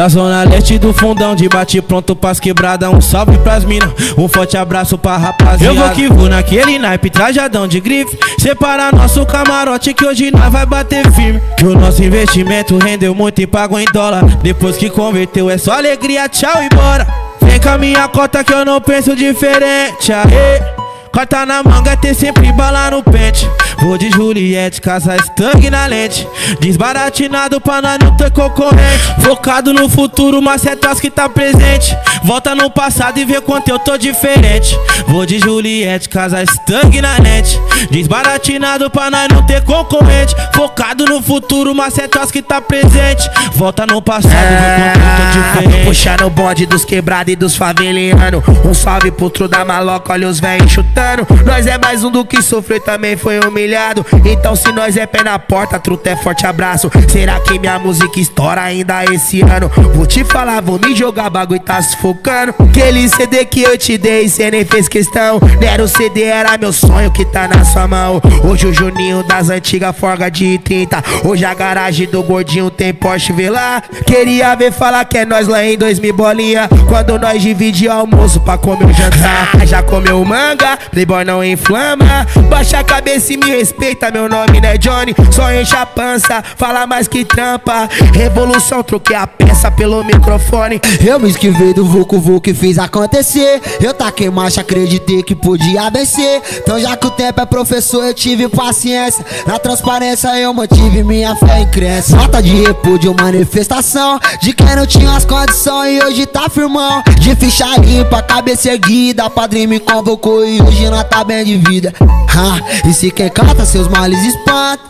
Da zona leste do fundão, de bate pronto pras quebrada. Um salve pras mina, um forte abraço pra rapaziada. Eu vou que vou naquele naipe, trajadão de grife. Separa nosso camarote que hoje nós vai bater firme. Que o nosso investimento rendeu muito e pagou em dólar. Depois que converteu é só alegria, tchau e bora. Vem com a minha cota que eu não penso diferente, aê. Corta na manga, tem sempre bala no pente. Vou de Juliette, caça estangue na lente. Desbaratinado pra nós não ter concorrente. Focado no futuro, mas é tos que tá presente. Volta no passado e vê quanto eu tô diferente. Vou de Juliette, caça estangue na lente. Desbaratinado pra nós não ter concorrente. Focado no futuro, mas é tos que tá presente. Volta no passado e vê quanto eu tô diferente. Puxando o bonde dos quebrados e dos favelianos. Um salve pro tru da maloca, olha os velhos chutando. Nós é mais um do que sofreu, também foi humilhado. Então se nós é pé na porta, truta é forte abraço. Será que minha música estoura ainda esse ano? Vou te falar, vou me jogar, bagulho tá sufocando. Aquele CD que eu te dei, cê nem fez questão. Nero CD era meu sonho que tá na sua mão. Hoje o Juninho das antigas forga de 30. Hoje a garagem do gordinho tem Porsche Velar. Queria ver falar que é nós lá em 2000 bolinha. Quando nós dividir o almoço pra comer o jantar. Já comeu manga? Playboy não inflama, baixa a cabeça e me respeita, meu nome não é Johnny. Só enche a pança, fala mais que trampa. Revolução, troquei a peça pelo microfone. Eu me esquivei do vucu-vucu e fiz acontecer. Eu taquei marcha, acreditei que podia vencer. Então já que o tempo é professor, eu tive paciência. Na transparência eu mantive minha fé em crença. Nota de repúdio, manifestação de quem não tinha as condições e hoje tá firmão. De ficha limpa, cabeça erguida, padrinho me convocou e hoje nós tá bem de vida, e se quem canta seus males espanta.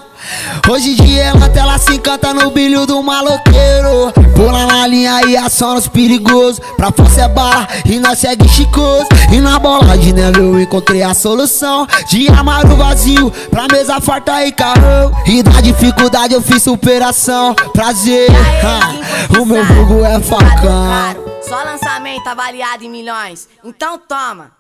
Hoje em dia ela até ela se encanta no brilho do maloqueiro. Pula na linha e aciona os perigosos. Pra força é bala e nós segue chicoso. E na bola de neve eu encontrei a solução. De armário vazio pra mesa farta e carrão. E da dificuldade eu fiz superação. Prazer, o meu fogo é facão. Só lançamento avaliado em milhões, então toma.